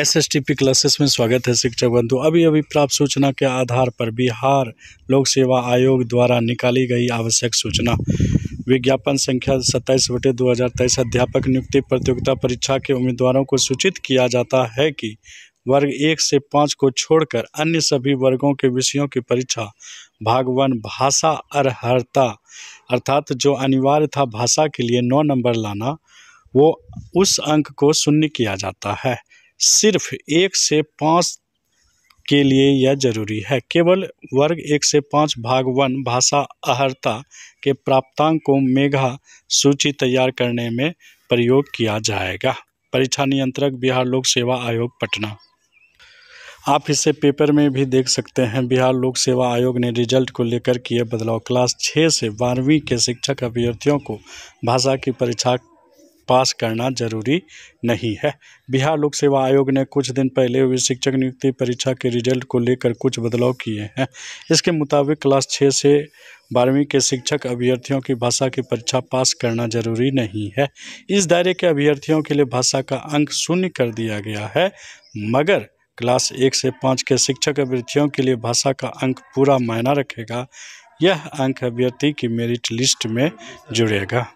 SSTP classes में स्वागत है शिक्षक बंधु। अभी अभी प्राप्त सूचना के आधार पर बिहार लोक सेवा आयोग द्वारा निकाली गई आवश्यक सूचना विज्ञापन संख्या 27/2023 अध्यापक नियुक्ति प्रतियोगिता परीक्षा के उम्मीदवारों को सूचित किया जाता है कि वर्ग 1 से 5 को छोड़कर अन्य सभी वर्गों के विषयों की परीक्षा भागवन भाषा अर्हता अर्थात जो अनिवार्य था भाषा के लिए 9 नंबर लाना, वो उस अंक को शून्य किया जाता है। सिर्फ 1 से 5 के लिए यह जरूरी है। केवल वर्ग 1 से 5 भागवन भाषा अर्हता के प्राप्तांक को मेघा सूची तैयार करने में प्रयोग किया जाएगा। परीक्षा नियंत्रक बिहार लोक सेवा आयोग पटना। आप इसे पेपर में भी देख सकते हैं। बिहार लोक सेवा आयोग ने रिजल्ट को लेकर किए बदलाव। क्लास 6 से 12वीं के शिक्षक अभ्यर्थियों को भाषा की परीक्षा पास करना जरूरी नहीं है। बिहार लोक सेवा आयोग ने कुछ दिन पहले हुई शिक्षक नियुक्ति परीक्षा के रिजल्ट को लेकर कुछ बदलाव किए हैं। इसके मुताबिक क्लास 6 से 12वीं के शिक्षक अभ्यर्थियों की भाषा की परीक्षा पास करना जरूरी नहीं है। इस दायरे के अभ्यर्थियों के लिए भाषा का अंक शून्य कर दिया गया है, मगर क्लास 1 से 5 के शिक्षक अभ्यर्थियों के लिए भाषा का अंक पूरा मायना रखेगा। यह अंक अभ्यर्थी की मेरिट लिस्ट में जुड़ेगा।